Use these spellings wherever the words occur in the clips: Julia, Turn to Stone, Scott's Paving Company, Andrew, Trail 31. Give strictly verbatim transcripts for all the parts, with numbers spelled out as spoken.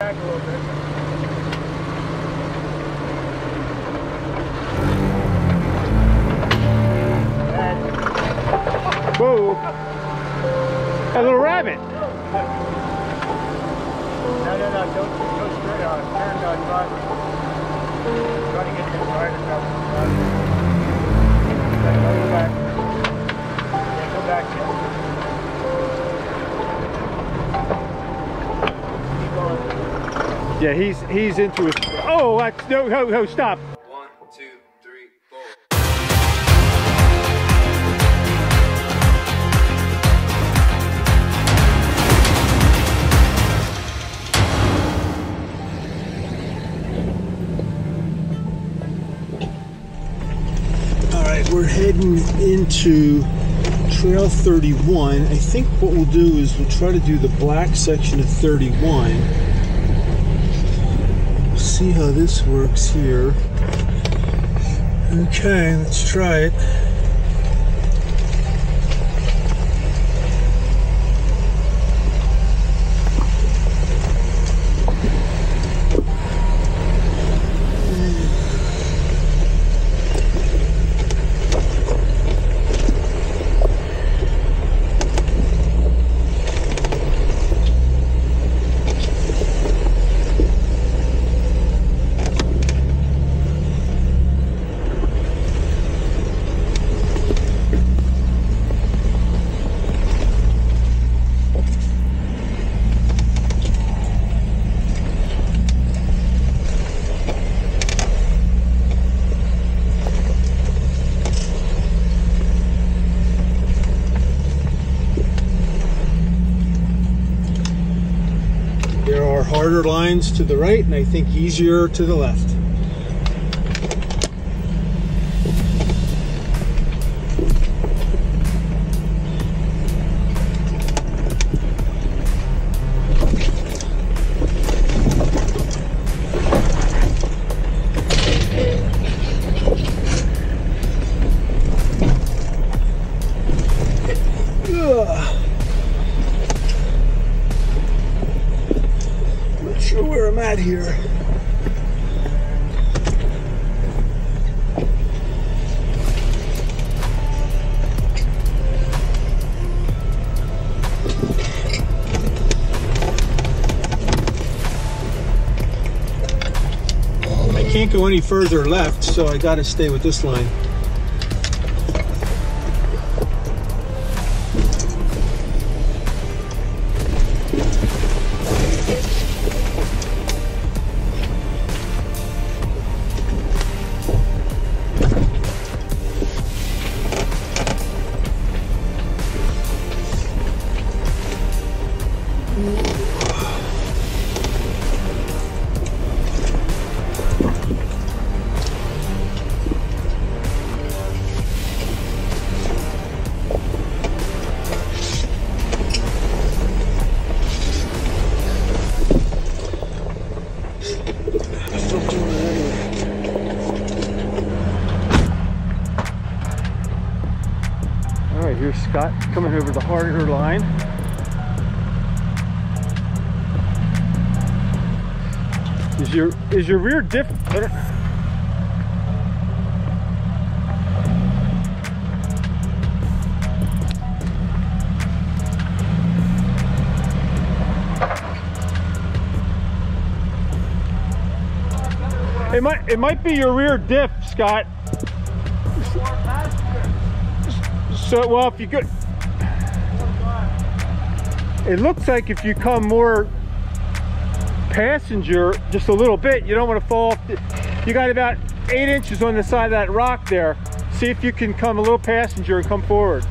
Back a little bit. Whoa! A little rabbit! No, no, no, don't go straight on. Turn on driver. Try to get your driver out. Go back. Yeah, go back. Yeah, yeah he's, he's into his... Oh, I, no, no, no, stop! One, two, three, four. We're heading into Trail thirty-one. I think what we'll do is we'll try to do the black section of thirty-one. We'll see how this works here. Okay, let's try it. Harder lines to the right, and I think easier to the left. At here. I can't go any further left, so I gotta stay with this line. Here's Scott coming over the harder line. Is your is your rear diff? I don't, it might it might be your rear diff, Scott. So, well, if you go, it looks like if you come more passenger just a little bit, you don't want to fall off. The, you got about eight inches on the side of that rock there. See if you can come a little passenger and come forward.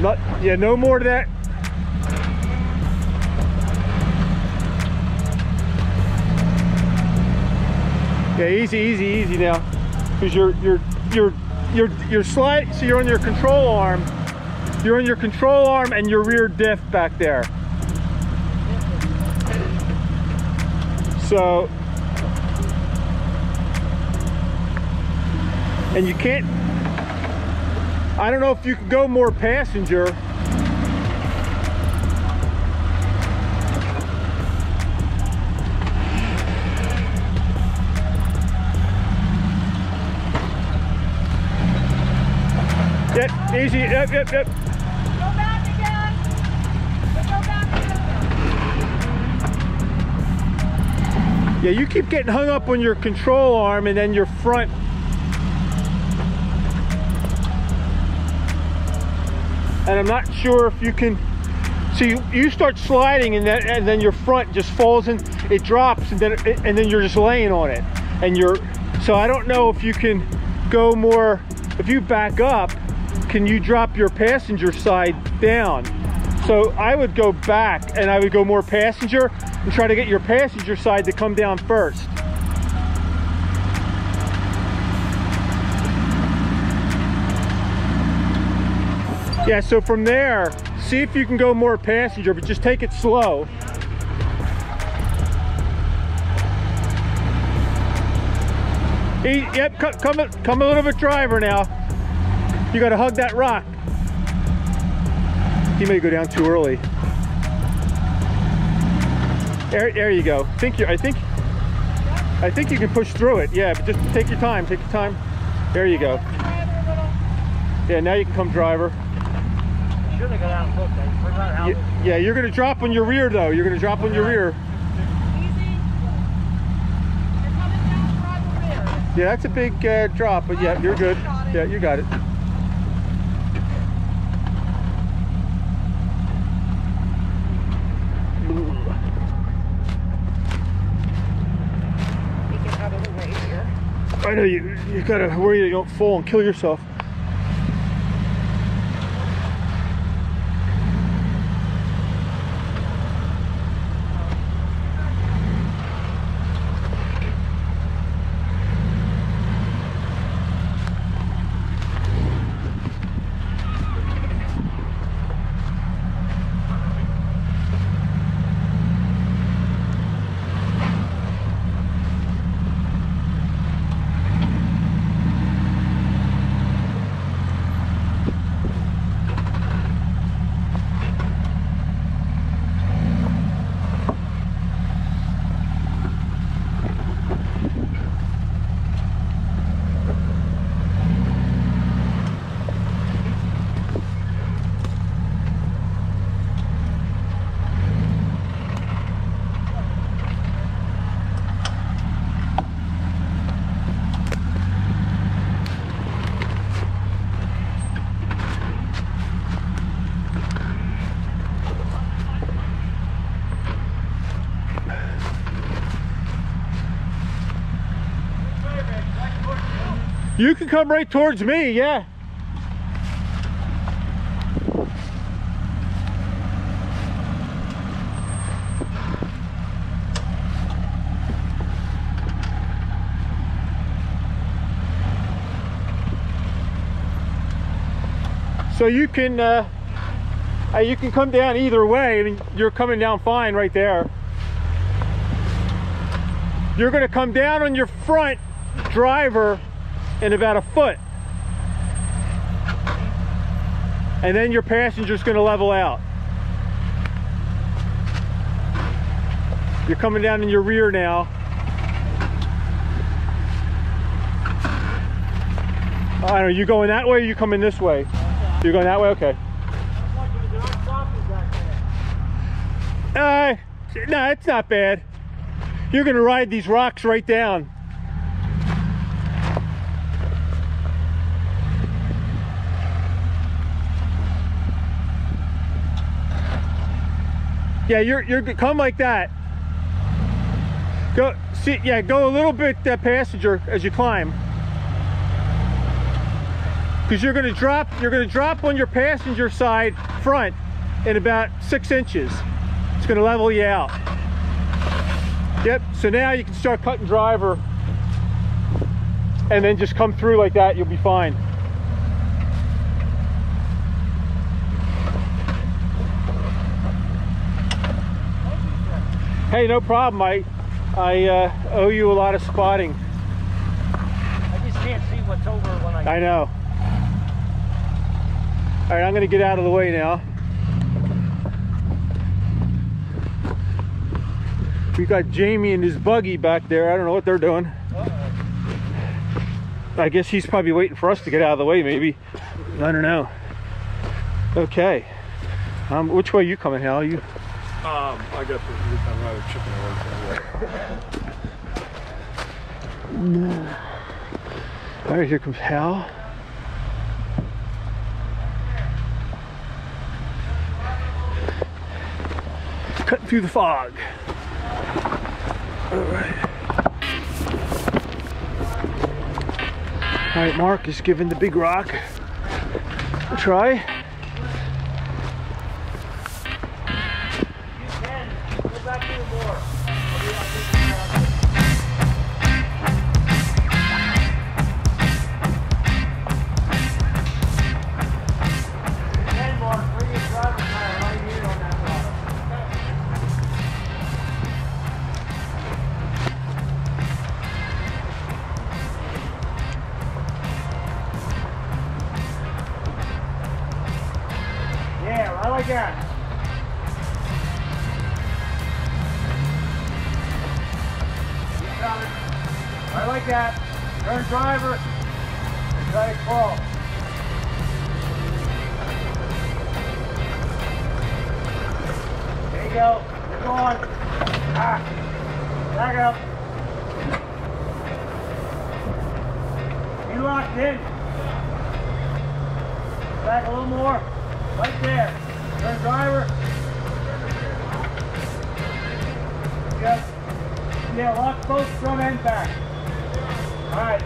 Not, yeah, no more to that. Yeah, easy, easy, easy now, because you're you're you're. Your, your slide, so you're on your control arm, you're on your control arm and your rear diff back there. So, and you can't, I don't know if you can go more passenger. Easy, yep, yep, yep. Go back again. Go back again. Yeah, you keep getting hung up on your control arm and then your front. And I'm not sure if you can. So you, you start sliding and then, and then your front just falls in, it drops, and then, and then you're just laying on it. And you're, so I don't know if you can go more, if you back up, can you drop your passenger side down? So I would go back and I would go more passenger and try to get your passenger side to come down first. Yeah, so from there, see if you can go more passenger, but just take it slow. He, yep, come, come a little bit driver now. You gotta hug that rock. He may go down too early. There, there you go. Think you, I think, I think you can push through it. Yeah, but just take your time. Take your time. There you go. Yeah, now you can come driver. Yeah, you're gonna drop on your rear though. You're gonna drop on your rear. Yeah, that's a big uh, drop, but yeah, you're good. Yeah, you got it. I know you. You gotta worry that you don't fall and kill yourself. You can come right towards me, yeah. So you can, uh, you can come down either way. I mean, you're coming down fine right there. You're gonna come down on your front driver in about a foot, and then your passenger's going to level out. You're coming down in your rear now. I don't know, you going that way or you coming this way? You're going that way? Okay. Uh, no, it's not bad. You're going to ride these rocks right down. Yeah, you're you're come like that. Go see, yeah, go a little bit uh, passenger as you climb, because you're gonna drop you're gonna drop on your passenger side front in about six inches. It's gonna level you out. Yep. So now you can start cutting driver, and then just come through like that. You'll be fine. Hey, no problem. I, I uh, owe you a lot of spotting. I just can't see what's over when I... I know. All right, I'm going to get out of the way now. We got Jamie and his buggy back there. I don't know what they're doing. Uh-oh. I guess he's probably waiting for us to get out of the way, maybe. I don't know. Okay. Um, which way are you coming? How are you? Um, I got the I'm out of chicken and eggs. All right, here comes Hal. Cutting through the fog. All right. All right, Mark is giving the big rock a try. You can go back to the board. You can, Mark, bring your driver right here on that water. I like that. You got it. I like that. Turn driver and try to crawl. There you go. Go on. Ah. Back up. You locked in. Back a little more. Right there. Turn driver. Yes. Yeah, lock both front and back. Alright.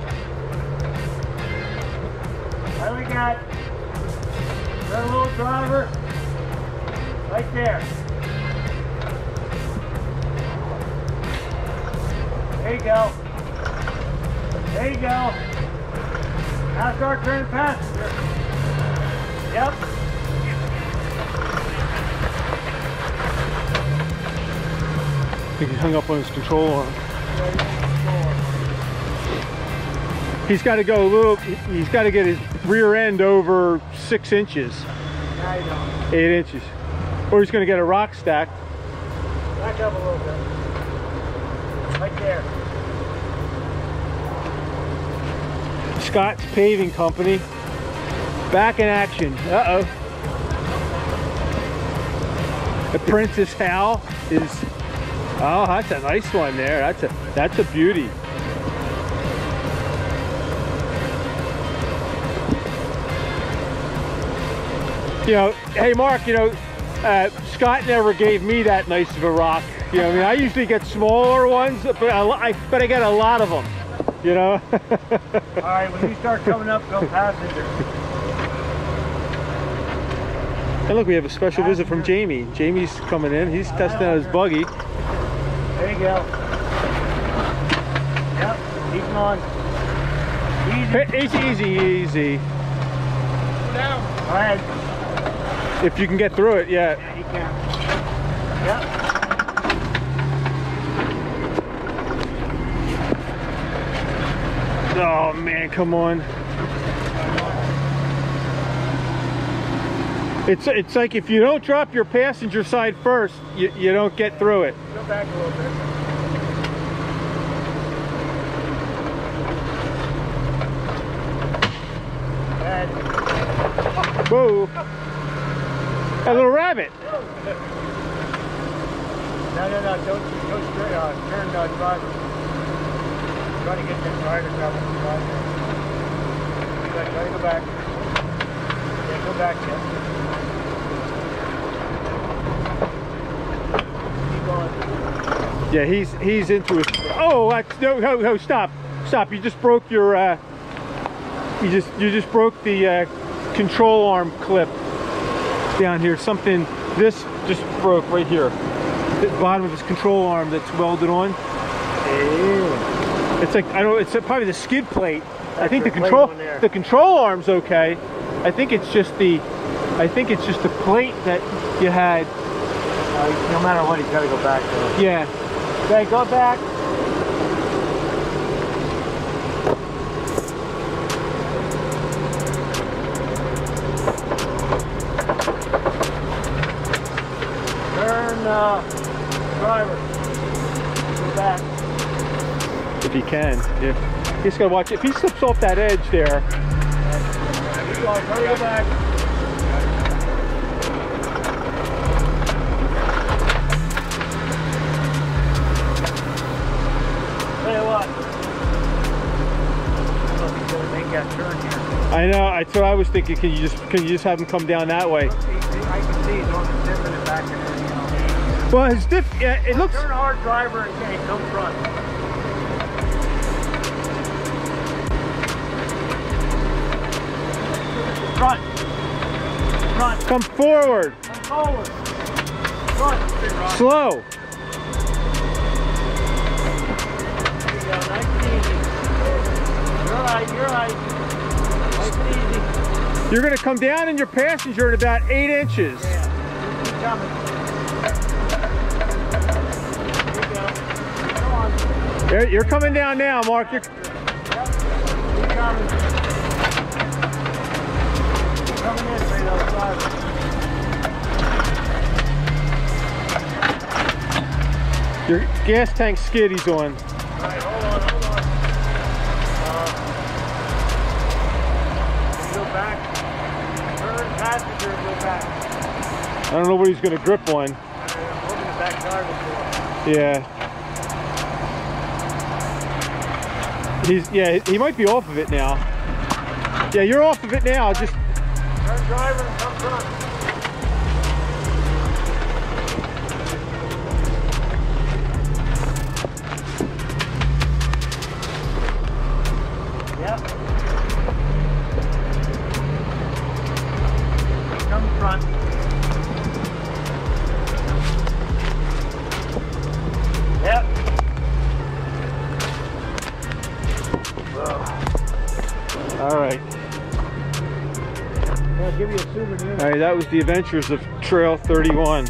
What do we got? Turn little driver. Right there. There you go. There you go. Now start turning passenger. Yep. I think he hung up on his control arm. He's got to go a little, he's got to get his rear end over six inches. Eight inches. Or he's going to get a rock stack. Back up a little bit. Right there. Scott's Paving Company. Back in action. Uh-oh. Apprentice Hal is... Oh, that's a nice one there. That's a that's a beauty. You know, hey Mark, you know, uh, Scott never gave me that nice of a rock. You know, I mean, I usually get smaller ones, but I, I but I get a lot of them. You know. All right, when you start coming up, go passenger. Hey, look, we have a special passenger. Visit from Jamie. Jamie's coming in. He's I testing out his buggy. There you go. Yep, keep on. Easy. It's easy, easy. Down. Go ahead. If you can get through it, yeah. Yeah, you can. Yep. Oh man, come on. It's, it's like if you don't drop your passenger side first, you, you don't get through it. Go back a little bit. Whoa. A little rabbit. No, no, no, don't go straight on. Turn the driver. Try to get the driver covered. Try to go back. Yeah, go back, yeah. Yeah, he's he's into it. Oh, that's, no, no, no, stop, stop! You just broke your, uh, you just you just broke the uh, control arm clip down here. Something this just broke right here, the bottom of his control arm that's welded on. Ew. It's like I don't. It's probably the skid plate. That's I think the control the control arm's okay. I think it's just the, I think it's just the plate that you had. Uh, no matter what, he's got to go back though. Yeah. Okay, go back. Turn, uh, driver. Go back. If he can, yeah. He's gonna watch it. If he slips off that edge there. There you go. Try to go back. I know, that's what I was thinking. Can you just can you just have him come down that way? I can see he's on the dip in the back of there, you know. Well, his dip, yeah, it looks... Turn hard driver and can't come front. Front. Front. Come forward. Come forward. Front. Slow. There you go. Nice and easy. You're right. You're right. Nice and easy. You're going to come down in your passenger at about eight inches. Yeah. Keep coming. There you go. Come on. You're coming down now, Mark. You're... Keep coming. Coming in right outside. Your gas tank skid he's on. Alright, hold on, hold on. Uh, go back. Turn passenger and go back. I don't know what he's going to grip on. I'm holding the back tire before. Yeah. He's, yeah, he might be off of it now. Yeah, you're off of it now. Just... Turn driver and come front. Yep. Come front. Yep. Whoa. All right. I'll give you a souvenir. All right, that was the adventures of Trail thirty-one.